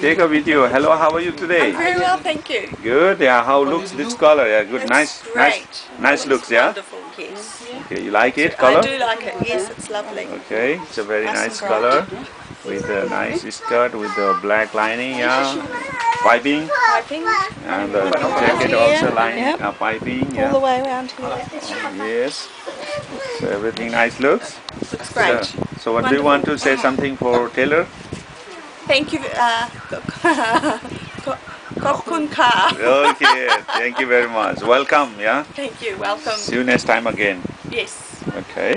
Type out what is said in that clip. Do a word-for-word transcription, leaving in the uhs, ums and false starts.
take a video. Hello, how are you today? I'm very well, thank you. Good, yeah. How looks this color? Yeah, good, it's nice, great. nice, nice it looks, yeah. Wonderful, yes. Okay, you like it, color? I do like it. Yes, it's lovely. Okay, it's a very nice, nice color with a nice skirt with the black lining, yeah, piping, piping, and the jacket also lining, yep. uh, piping, yeah. All the way around here. Uh, yes. So everything nice looks. Looks great. So, so what Wonderful. do you want to say something for Taylor? Thank you. Uh, Khop khun kha. Okay. Thank you very much. Welcome. Yeah. Thank you. Welcome. See you next time again. Yes. Okay.